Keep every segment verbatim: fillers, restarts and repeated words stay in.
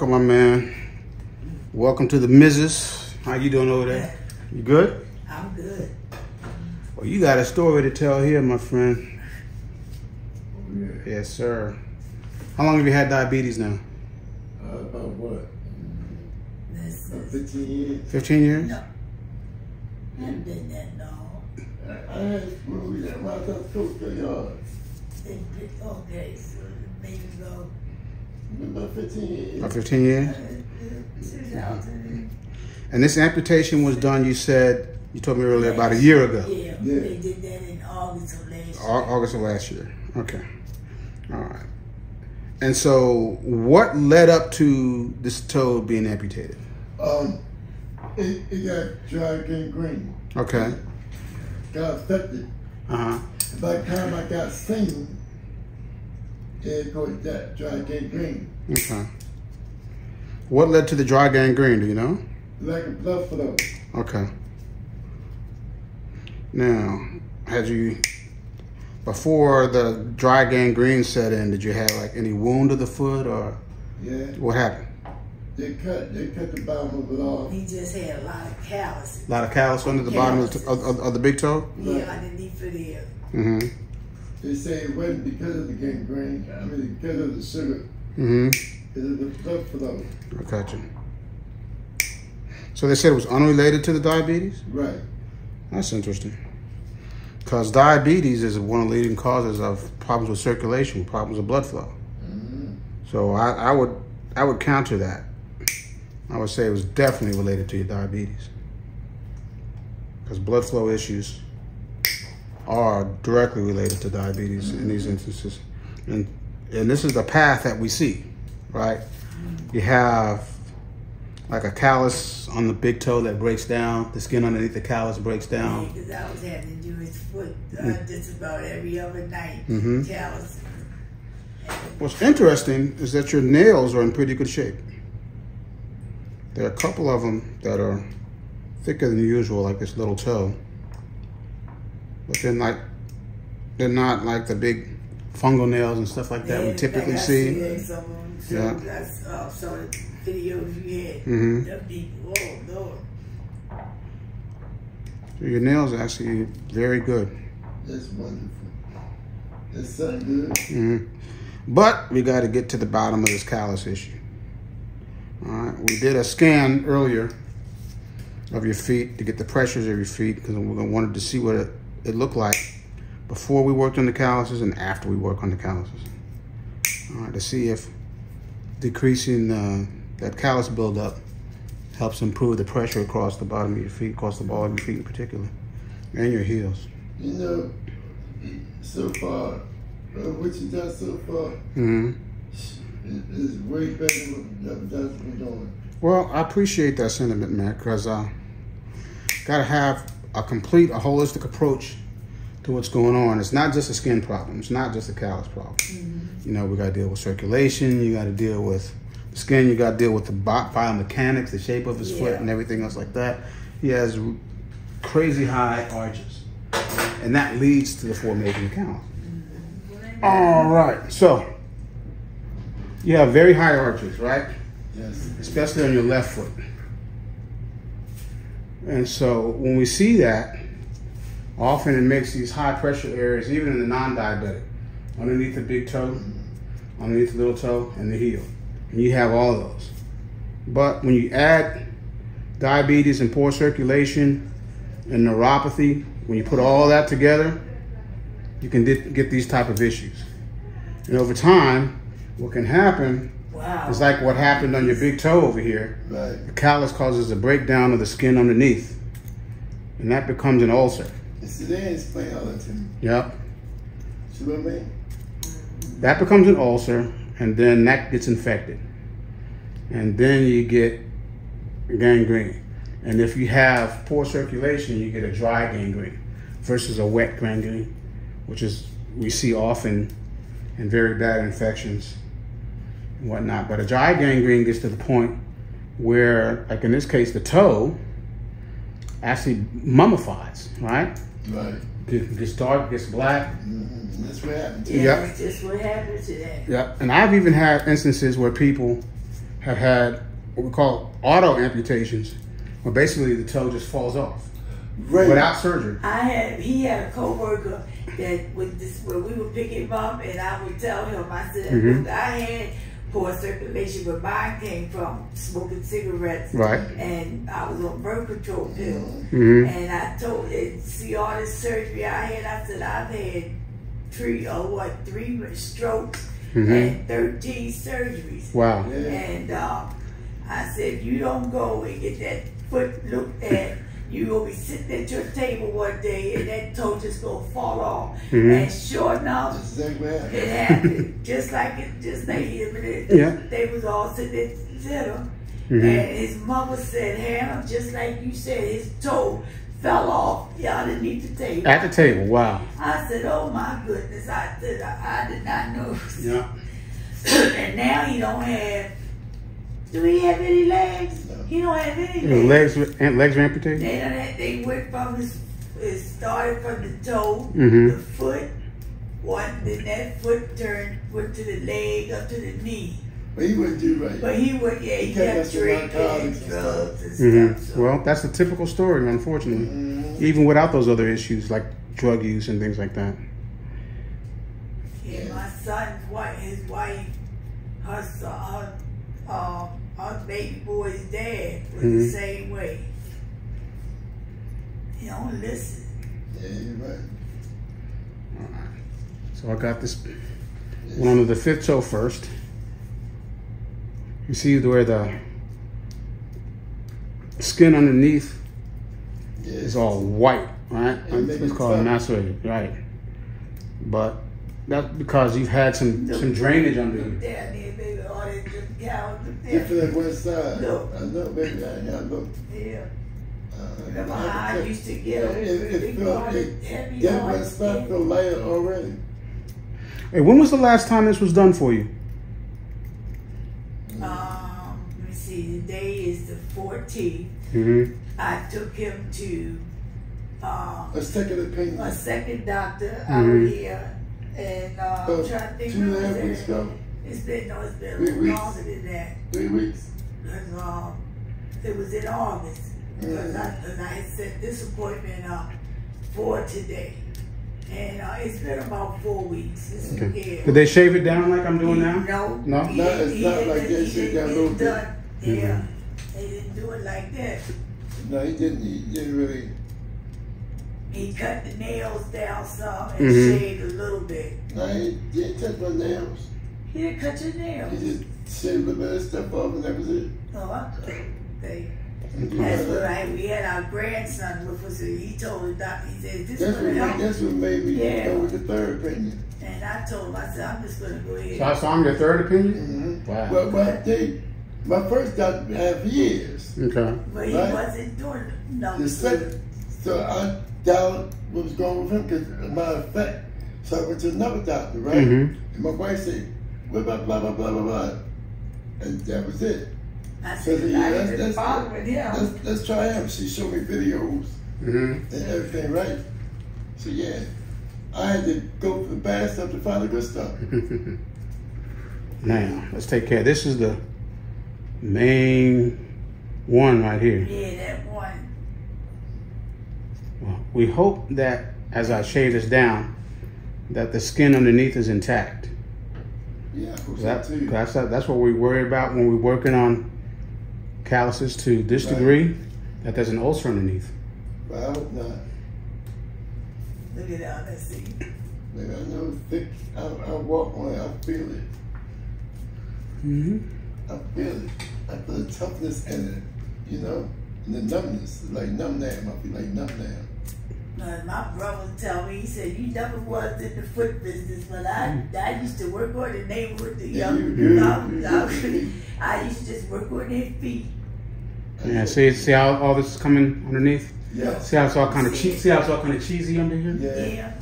Welcome, my man. Welcome to the missus. How you doing over there? You good? I'm good. Well, you got a story to tell here, my friend. Oh, yeah. Yes, sir. How long have you had diabetes now? Uh, about what? This about fifteen years. fifteen years? No. I haven't been that long. I had food that my took the yard. Okay, so maybe go. About fifteen years. About fifteen years? And this amputation was done, you said, you told me earlier, about a year ago. Yeah, yeah. They did that in August of last year. August of last year. Okay. All right. And so what led up to this toe being amputated? Um, it, it got dry gangrene. Okay. Got affected. Uh-huh. By the time I got seen, it got that dry gangrene. Okay. What led to the dry gangrene, do you know? Lack of blood flow. Okay. Now, had you, before the dry gangrene set in, did you have like any wound of the foot or? Yeah. What happened? They cut, they cut the bottom of it off. He just had a lot of calluses. A lot of callus under the calluses. Bottom of the, of, of the big toe? Yeah, underneath it is. Mm-hmm. They say it wasn't because of the gangrene, I mean because of the sugar. Mm-hmm. Because of the blood flow. I got you. So they said it was unrelated to the diabetes? Right. That's interesting. Because diabetes is one of the leading causes of problems with circulation, problems with blood flow. Mm-hmm. So I, I would I would counter that. I would say it was definitely related to your diabetes. Because blood flow issues are directly related to diabetes mm-hmm. in these instances. And and this is the path that we see, right? Mm-hmm. You have like a callus on the big toe that breaks down, the skin underneath the callus breaks down. Yeah, because I was having to do his foot uh, mm-hmm. just about every other night, mm-hmm. callus. What's interesting is that your nails are in pretty good shape. There are a couple of them that are thicker than usual, like this little toe. But they're not, they're not like the big fungal nails and stuff like that yeah, we typically like see. see so, so yeah. I saw, saw the videos you had. Mm-hmm. That'd be, oh, Lord. So your nails are actually very good. That's wonderful. That's so good. Mm-hmm. But we got to get to the bottom of this callus issue. All right, we did a scan earlier of your feet to get the pressures of your feet because we wanted to see what it, it looked like before we worked on the calluses and after we work on the calluses. All right, to see if decreasing uh, that callus buildup helps improve the pressure across the bottom of your feet, across the ball of your feet in particular, and your heels. You know, so far, uh, what you done so far mm-hmm. is way better than what we're doing. Well, I appreciate that sentiment, man, because I gotta have a complete, a holistic approach to what's going on. It's not just a skin problem. It's not just a callus problem. Mm-hmm. You know, we gotta deal with circulation. You gotta deal with the skin. You gotta deal with the biomechanics, the shape of his yeah. foot, and everything else like that. He has crazy high arches, and that leads to the formation of callus. Mm-hmm. All right, so you have very high arches, right? Yes. Especially on your left foot. And so when we see that, often it makes these high pressure areas, even in the non-diabetic, underneath the big toe, mm-hmm. underneath the little toe, and the heel. And you have all those. But when you add diabetes and poor circulation and neuropathy, when you put all that together, you can get these type of issues. And over time, what can happen wow. is like what happened on your big toe over here. Right. The callus causes a breakdown of the skin underneath, and that becomes an ulcer. See, they explain all that to me. Yep. See what I mean? That becomes an ulcer, and then that gets infected, and then you get gangrene. And if you have poor circulation, you get a dry gangrene versus a wet gangrene, which is we see often in very bad infections. And whatnot, but a dry gangrene gets to the point where, like in this case, the toe actually mummifies, right? Right. Gets dark, gets black. Mm-hmm. That's what happens. Yeah, yep. That's what happens to that. Yep. And I've even had instances where people have had what we call auto amputations, where basically the toe just falls off. Right. Without surgery. I had he had a coworker that would just where we would pick him up, and I would tell him, I said, mm-hmm. I had poor circulation, but mine came from smoking cigarettes. Right. And I was on birth control pills. Mm-hmm. And I told it see all this surgery I had, I said I've had three or oh, what three strokes mm-hmm. and thirteen surgeries. Wow. Yeah. And uh, I said, you don't go and get that foot looked at. You will be sitting at your table one day and that toe just gonna fall off. Mm-hmm. And sure enough, exactly. it happened. Just like it, just like him and it, yeah. they was all sitting at the dinner. Mm-hmm. And his mother said, Hannah, just like you said, his toe fell off. Y'all didn't need the table. At the table, wow. I said, oh my goodness, I did, I, I did not know. Yeah. And now he don't have, do he have any legs? He don't have anything. The legs, legs were amputated? They, had, they went from his, it started from the toe, mm-hmm. the foot, one, then that foot turned, went to the leg, up to the knee. But he wouldn't do right. But he would, yeah, he kept drinking and drugs and mm-hmm. stuff. So. Well, that's the typical story, unfortunately, mm-hmm. even without those other issues like drug use and things like that. Yeah, yeah. My son's wife, his wife, her son, her, um, our baby boy's dad was mm-hmm. the same way. He don't listen. Yeah, you're right. All right. So I got this yes. one under the fifth toe first. You see where the skin underneath yes. is all white, right? It's, it's called macerated, right? But that's because you've had some the, some drainage under you. Yeah, baby, all that down there. Get to that west side. No. I know, baby. I know. Yeah. Uh, Remember how I used to get yeah, it, it felt heavy. Yeah, my stuff felt light already. Hey, when was the last time this was done for you? Um, let me see. Today is the fourteenth. Mm-hmm. I took him to um, a second opinion. A second doctor mm-hmm. out here. And uh, so, I'm trying to think two and a half weeks ago. It's been, no, it's been a little longer than that. Three weeks. Because um, it was in August. Because mm-hmm. I, I had set this appointment up for today. And uh, it's been about four weeks. It's okay. Did they shave it down like I'm doing now? No. No? He, no, it's he not like that. He didn't get it done. Mm-hmm. Yeah. They didn't do it like that. No, he didn't. He didn't really. He cut the nails down some and mm-hmm. shaved a little bit. No, he didn't cut my nails. He didn't cut your nails. He just shaved a little bit of stuff off and that was it. Oh, I couldn't. Okay. That's what I, we had our grandson with us and he told the doctor, he said, this is going to help. That's what made me yeah. go with the third opinion. And I told him, I said, I'm just going to go ahead. So I saw him your third opinion? Mm-hmm. Wow. Well, but I think my first doctor had years. Okay. But he right? wasn't doing nothing. The second, so I doubted what was going on with him because, matter of fact, so I went to another doctor, right? Mm-hmm. And my wife said, what about blah, blah, blah, blah, blah? And that was it. I said, so I let's, let's, let's, let's try him. She showed me videos mm-hmm. and everything, right? So, yeah, I had to go for the bad stuff to find the good stuff. Now, let's take care. This is the main one right here. Yeah, that one. Well, we hope that as I shave this down, that the skin underneath is intact. Yeah, that, so that's, that's what we worry about when we're working on calluses to this right. degree, that there's an ulcer underneath. But I hope not. Look at that, let's see. Look, I know it's thick. I, I walk on it, I feel it. Mm-hmm. I feel it. I feel the toughness in it, you know? And the numbness, like numb now, I feel like numb now. Uh, my brother tell me, he said, you never was in the foot business, but I, I used to work on the neighborhood, the young people. I used to just work on their feet. Yeah, see, see how all this is coming underneath? Yeah. See how it's all kind of cheesy, see how it's all kind of cheesy under here? Yeah.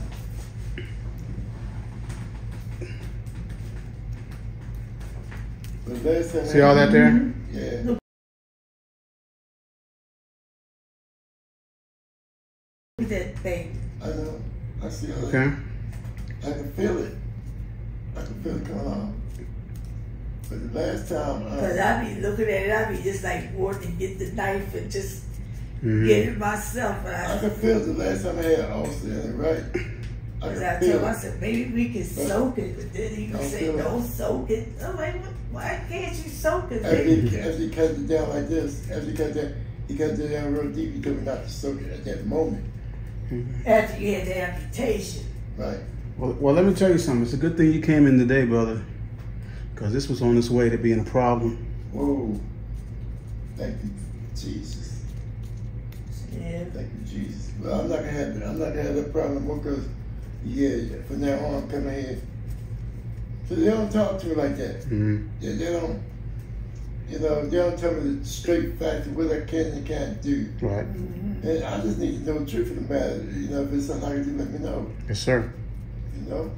yeah. See all that there? Yeah. That thing. I know. I see how okay. I, I can feel it. I can feel it coming on. But the last time... Because uh, I be looking at it, I be just like working, get the knife and just mm-hmm. get it myself. And I, I could feel the last time I had ulcer, right? Because I, I told him, I said, maybe we can soak it. But then he would say, don't soak it. I'm like, what? Why can't you soak it? After he, after he cut it down like this, after he cut that, he cut it down real deep, he told me not to soak it at that moment. Mm-hmm. After you had the amputation. Right. Well, well, let me tell you something. It's a good thing you came in today, brother. Because this was on its way to being a problem. Whoa. Thank you, Jesus. Yeah. Thank you, Jesus. But I'm not going to have it. I'm not going to have that problem more because, yeah, from now on, I'm coming here. So they don't talk to me like that. Mm-hmm. they, they don't, you know, they don't tell me the straight facts of what I can and can't do. Right. Mm-hmm. And I just need to know the truth of the matter. You know, if it's something I can do, let me know. Yes, sir. You know?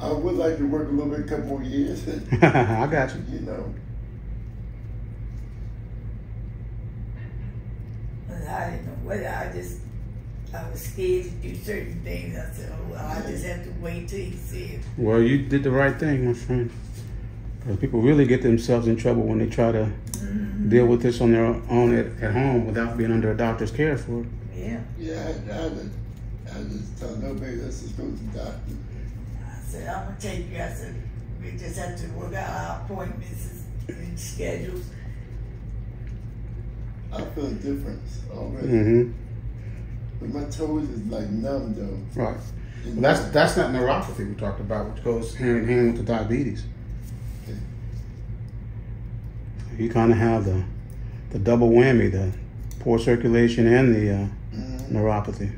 I would like to work a little bit, a couple more years. I got you. You know. Well, I didn't know what, I just, I was scared to do certain things. I said, oh, well, I just have to wait till he sees it. Well, you did the right thing, my friend. Because people really get themselves in trouble when they try to mm-hmm. deal with this on their own at, at home without being under a doctor's care for it. Yeah. Yeah, I, I, I just tell nobody that's supposed to doctor. I said, I'm going to take you. I said, we just have to work out our appointments and schedules. I feel a difference already. Mm-hmm. But my toes is like numb, though. Right. Well, that's that's not neuropathy we talked about, which goes hand in hand with the diabetes. Okay. You kind of have the the double whammy, the poor circulation and the uh, mm-hmm. neuropathy.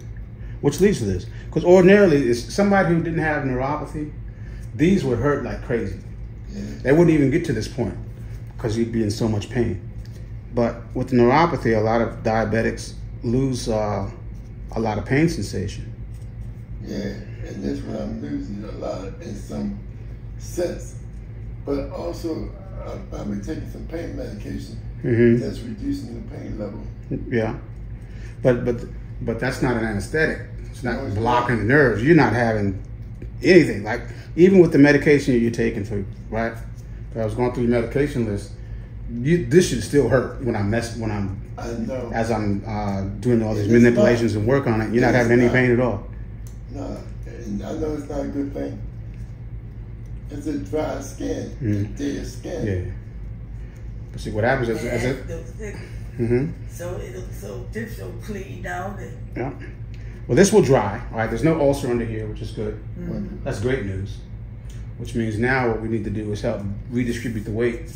Which leads to this, because ordinarily, it's somebody who didn't have neuropathy, these would hurt like crazy. Yeah. They wouldn't even get to this point because you'd be in so much pain. But with the neuropathy, a lot of diabetics lose uh, a lot of pain sensation. Yeah, and that's what I'm losing a lot in some sense. But also, uh, I've been taking some pain medication mm-hmm. that's reducing the pain level. Yeah, but but but that's not an anesthetic. It's not blocking the nerves. You're not having anything. Like, even with the medication you're taking for, right? If I was going through your medication list, you, this should still hurt when I mess, when I'm, I know. As I'm uh, doing all these it's manipulations not, and work on it. You're not having any not, pain at all. No, and I know it's not a good thing. It's a dry skin, mm. dead skin. Yeah. But see, what happens is, as it, mm-hmm. so it'll so so clean down. And, yeah. Well, this will dry, all right? There's no ulcer under here, which is good. Mm-hmm. That's great news, which means now what we need to do is help redistribute the weight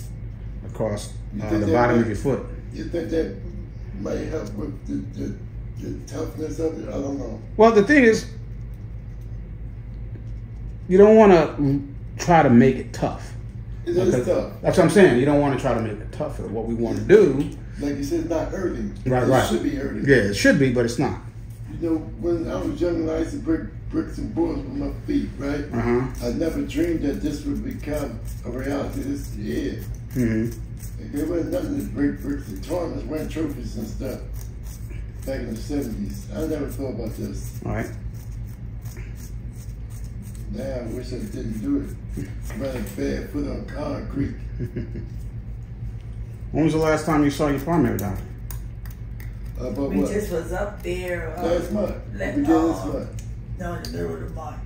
across uh, the bottom might, of your foot. You think that might help with the, the, the toughness of it? I don't know. Well, the thing is, you don't want to try to make it tough. It is tough. That's what I'm saying. You don't want to try to make it tougher. What we want to do... Like you said, it's not hurting. Right, it right. It should be hurting. Yeah, it should be, but it's not. You know, when I was young, I used to break bricks and boards with my feet, right? Uh-huh. I never dreamed that this would become a reality. This yeah. Mm-hmm. Like, there wasn't nothing to break bricks and tournaments, win trophies and stuff back in the seventies. I never thought about this. All right. Now I wish I didn't do it. Running barefoot on concrete. When was the last time you saw your primary doctor? Uh, we what? just was up there. Uh, last month. Last uh, month. No, in the middle of the month.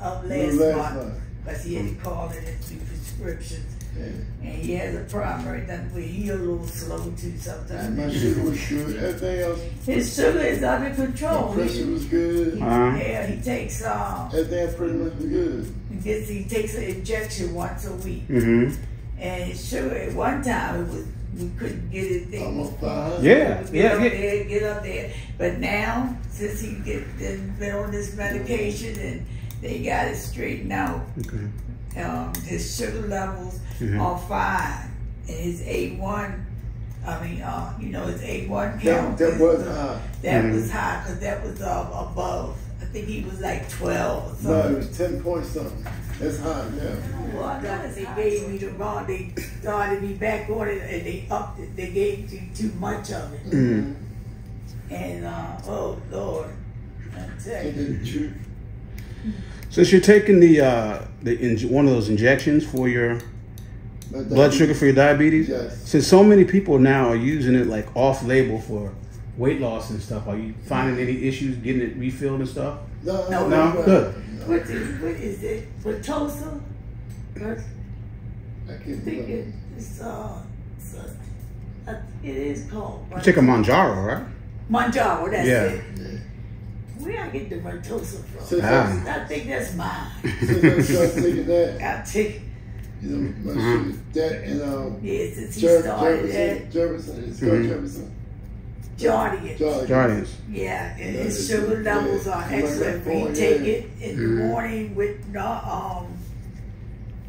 Up last, last month. Because he had called it into prescriptions. Yeah. And he has a primary that we he's a little slow too sometimes. My sugar was good. Everything else. His sugar is under control. My pressure was good. He, uh-huh. Yeah, he takes. Uh, Everything pretty much was good. He, gets, he takes an injection once a week. Mm-hmm. And his sugar, at one time, it was. We couldn't get it there. Yeah, get yeah, up yeah. There, get up there. But now, since he get been on this medication and they got it straightened out, okay. um, his sugar levels mm-hmm. are fine. And his A one, I mean, uh, you know, his A one count. That, that was high. Uh, that mm-hmm. was high because that was uh, above. I think he was like twelve or something. No, it was ten point something. That's high, yeah. Well, I thought they gave me the wrong, they started me back on it and they upped it, they gave me too much of it. Mm-hmm. And, uh, oh Lord, I'm telling you. Since you're taking the, uh, the in, one of those injections for your blood, blood sugar for your diabetes? Yes. Since so many people now are using it like off-label for weight loss and stuff, are you finding any issues getting it refilled and stuff? No, no, no. no? Good. What is, what is it? For Tulsa? What? I can't think it, it's, uh, it's a, a, it is called. Right? You take a Mounjaro, right? Mounjaro, that's yeah. it. Yeah. Where I get the Ventosa from? So ah. I think that's mine. So I take that. I take. You know, my mm-hmm. shit, that and um. Yes, yeah, it's Jer Jefferson. That. Jefferson. It's called mm-hmm. Jefferson. Jardians. Jardians. Yeah, and his sugar levels yeah. are excellent. We take yeah. it in mm-hmm. the morning with no um.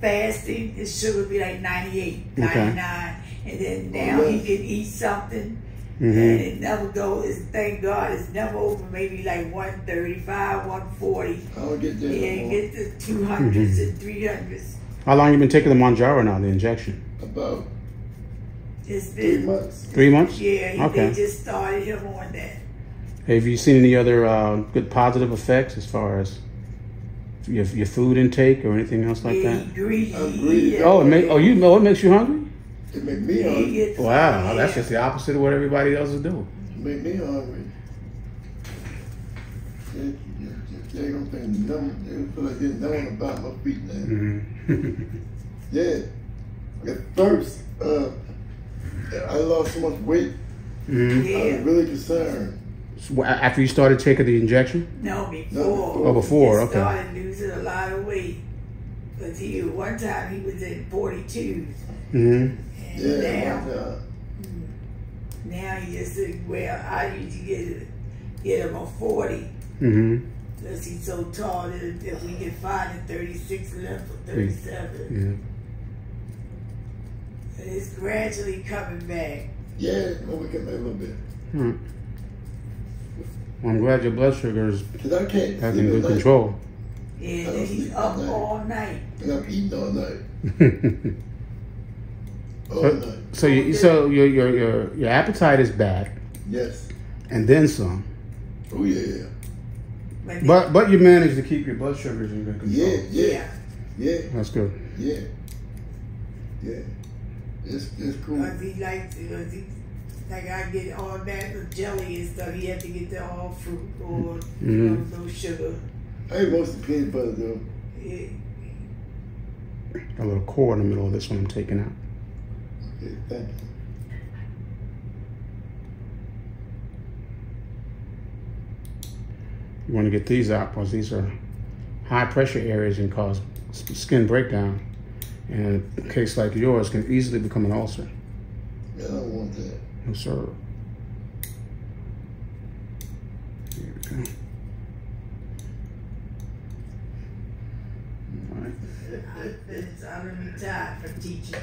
fasting, his sugar would be like ninety-eight, ninety-nine, okay. and then now oh, yes. he can eat something, mm-hmm. and it never goes. Thank God, it's never over. Maybe like one thirty-five, one forty. I'll get there. Yeah, get the two hundreds mm-hmm. and three hundreds. How long you been taking the Mounjaro now? The injection? About it's been three months. Three months? Yeah, okay. They just started him on that. Have you seen any other uh, good positive effects as far as? Your, your food intake or anything else like yeah, that? Greedy. I'm greedy. Oh, it make, oh, you know it makes you hungry? It makes me hungry. Wow, that's just the opposite of what everybody else is doing. It makes me hungry. They, they don't think nothing, they feel like they're knowing about my feet now. Mm-hmm. Yeah, at first, uh, I lost so much weight. Mm-hmm. yeah. I was really concerned. So after you started taking the injection? No, before. Oh, before, okay. He started losing a lot of weight. Because he, one time he was in forty-twos. Mm-hmm. And yeah, now, now he just said, well, I need to get, get him a forty. Mm-hmm. Because he's so tall that, that we can find a thirty-six left or thirty-seven. Yeah. And it's gradually coming back. Yeah, well, we can make a little bit. Hmm. Well, I'm glad your blood sugar is having good control. Yeah, he's up all night. And I'm eating all night. all so, night. So, you, so your, your your your appetite is back. Yes. And then some. Oh yeah. But but, but you manage to keep your blood sugars in good control. Yeah, yeah, yeah. That's good. Yeah, yeah. It's it's cool. Cause he likes it. Cause he Like I get all that with jelly and stuff. You have to get the all fruit or mm-hmm. you know, no sugar. I eat most of the peanut butter though. Yeah. A little core in the middle of this one I'm taking out. Okay, thank you. You want to get these out because these are high pressure areas and cause skin breakdown. And a case like yours can easily become an ulcer. Yeah, I don't want that. No, sir. Here we go. All right. I'm retired from teaching.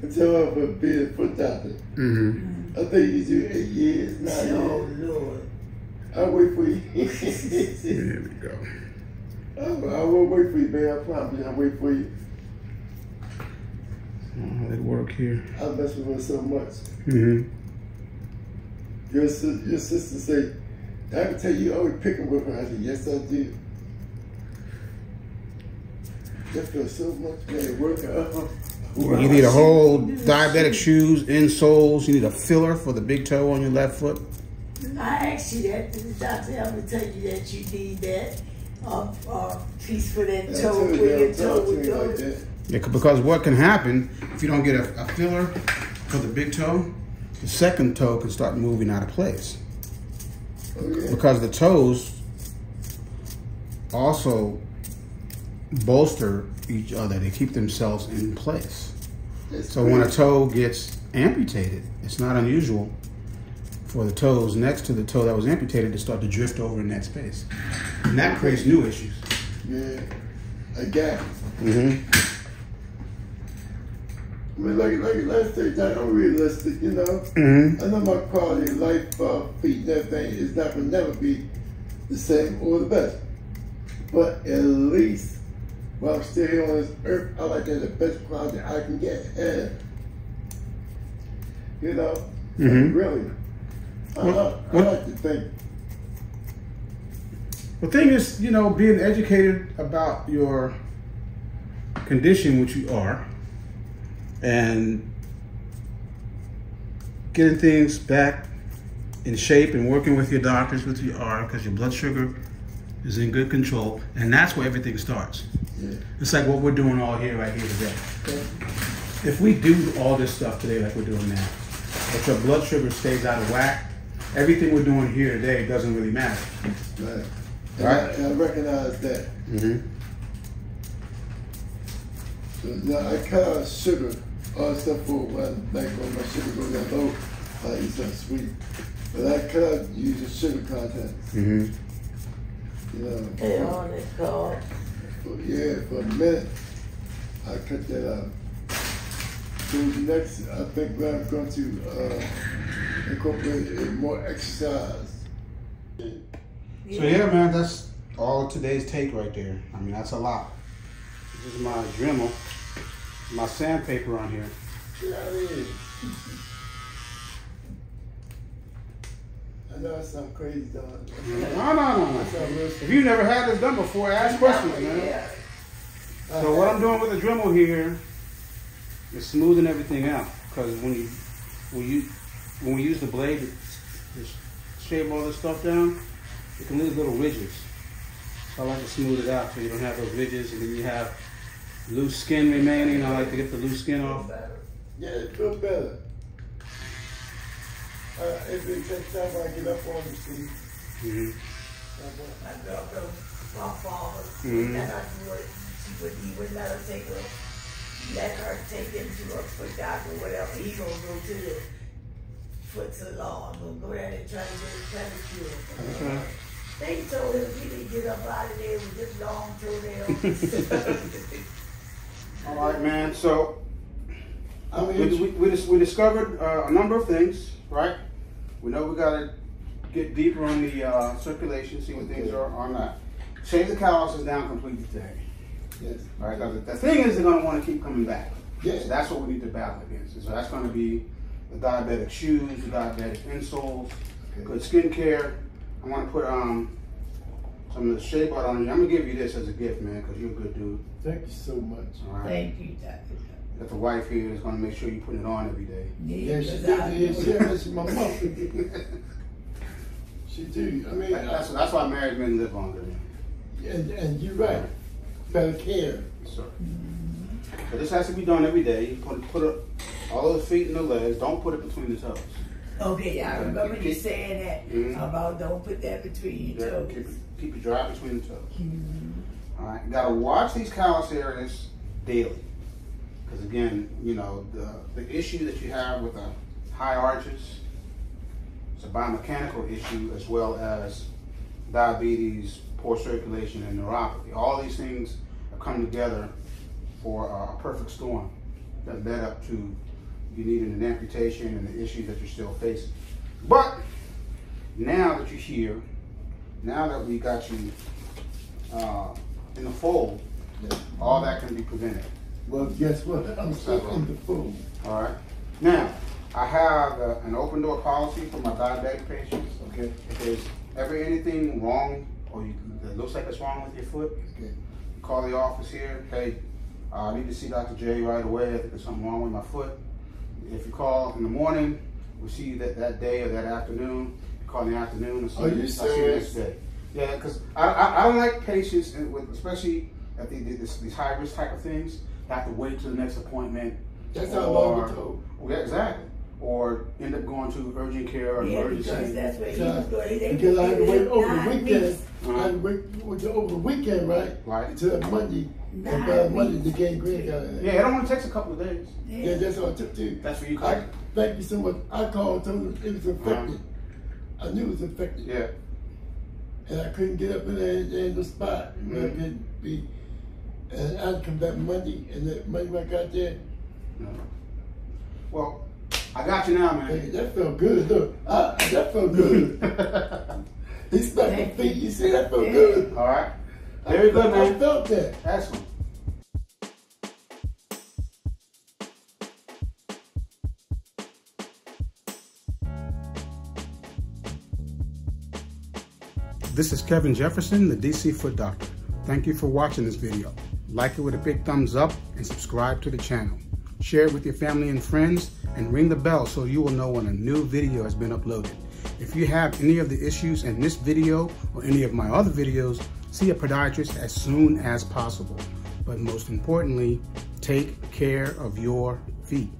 Until I was being a foot doctor. Mm-hmm. I think you do eight years, nine years. Oh, Lord. I'll wait for you. Here we go. I, I will wait for you, man. I promise you, I'll wait for you. How they work here. I mess with her so much. Mm-hmm. Your, your sister say, I can tell you, I always pick them with her. I said, yes, I do. That feels so much better working out. You need a whole diabetic shoes, insoles. You need a filler for the big toe on your left foot. I asked you that. The doctor helped me tell you that you need that uh, uh, piece for that toe. Too, for your toe with like that. Yeah, because what can happen if you don't get a, a filler for the big toe, the second toe can start moving out of place. Oh, yeah. Because the toes also bolster each other. They keep themselves in place. That's so crazy. When a toe gets amputated, it's not unusual for the toes next to the toe that was amputated to start to drift over in that space. And that creates new issues. Yeah, again. Mm-hmm. I mean, like, like last day, I'm realistic, you know? Mm-hmm. I know my quality of life, uh, feet and everything is not going to never be the same or the best. But at least while I'm still here on this earth, I like to have the best quality I can get. And, you know? Mm-hmm. Really. I, what, I, I what, like to think. The thing is, you know, being educated about your condition, which you are, and getting things back in shape and working with your doctors, which you are, because your blood sugar is in good control, and that's where everything starts. Yeah. It's like what we're doing all here, right here today. Okay. If we do all this stuff today like we're doing now, but your blood sugar stays out of whack, everything we're doing here today doesn't really matter. Right. And right? I, I recognize that. Mm-hmm. So now I cut out sugar, all stuff for when, like when my sugar goes down low, I eat something sweet. But I cut out using sugar content. Mm-hmm. You know, and all this called. Yeah, for a minute, I cut that out. So next, I think what I'm going to uh, incorporate is more exercise. Yeah. So yeah, man, that's all of today's take right there. I mean, that's a lot. This is my Dremel, my sandpaper on here. Yeah, it is. I know it sounds crazy, dog. No, no, no, no. If you've never had this done before, ask questions, man. Yeah. So what I'm doing with the Dremel here is smoothing everything out, because when you when you when we use the blade to, to shave all this stuff down, it can leave little ridges. So I like to smooth it out so you don't have those ridges, and then you have loose skin remaining. I like to get the loose skin off. Yeah, it feels better. Uh, every time I get up on the seat. Mm-hmm. My daughter, my father, mm-hmm. and I knew it. She would, he would let her take her, let her take him to her foot doctor, whatever. He gonna go to the foot salon, gonna go there and try to get a pedicure. Okay. They told him he didn't get up out of there with this long toenail. All right, man. So I mean, we we, we, we discovered uh, a number of things, right? We know we gotta get deeper on the uh, circulation, see what things are or not. Shave the calluses down completely today. Yes. All right. The, the thing is, they're gonna want to keep coming back. Yes. So that's what we need to battle against. And so that's gonna be the diabetic shoes, the diabetic insoles, okay. Good skincare. I want to put um some of the shea butter on you. I'm gonna give you this as a gift, man, because you're a good dude. Thank you so much. All right. Thank you, Doctor. Got the wife here is gonna make sure you put it on every day. Yeah, she did. Yeah, that's my mom. She do. I mean, that's, that's why married men live longer. Yeah, and, and you're right. Better care. Sir. So this has to be done every day. You put put up all the feet and the legs. Don't put it between the toes. Okay, I remember keep, you saying that mm-hmm. about don't put that between your yeah, toes. Keep it, keep it dry between the toes. Mm-hmm. All right, you gotta watch these callus areas daily. Because again, you know, the, the issue that you have with the high arches, it's a biomechanical issue as well as diabetes, poor circulation, and neuropathy. All these things are coming together for a perfect storm that led up to you needing an amputation and the issues that you're still facing. But now that you're here, now that we got you uh, in the fold, all that can be prevented. Well, guess what? I'm stuck in the food. All right. Now, I have a, an open door policy for my diabetic patients. Okay. If there's ever anything wrong or you, that looks like it's wrong with your foot, okay. You call the office here. Hey, uh, I need to see Doctor J right away. I think there's something wrong with my foot. If you call in the morning, we'll see you that, that day or that afternoon. You call in the afternoon and see, oh, you, see you next day. Yeah, because I, I, I like patients, and with, especially at the, this, these high risk type of things, have to wait till the next appointment. That's how long we told. Yeah, exactly. Or end up going to urgent care or yeah, emergency. Because that's where he was going. Because I had to wait over the weekend. Uh-huh. I had to wait over the weekend, right? Right. Until Monday. Nine and by Monday, the gangrene got in. Yeah, it only takes a couple of days. Yeah, yeah that's what I took too. That's where you called. Thank you so much. I called, told them it was infected. Uh-huh. I knew it was infected. Yeah. And I couldn't get up in there in the spot. Mm-hmm. I couldn't be. And I'd come back Monday, and that Monday when I got there. No. Well, I got you now, man. Hey, that felt good, look. I, that felt good. He stuck my feet, you see, that felt good. All right. Very good, man. I felt that. Excellent. This is Kevin Jefferson, the D C Foot Doctor. Thank you for watching this video. Like it with a big thumbs up and subscribe to the channel. Share it with your family and friends and ring the bell so you will know when a new video has been uploaded. If you have any of the issues in this video or any of my other videos, see a podiatrist as soon as possible. But most importantly, take care of your feet.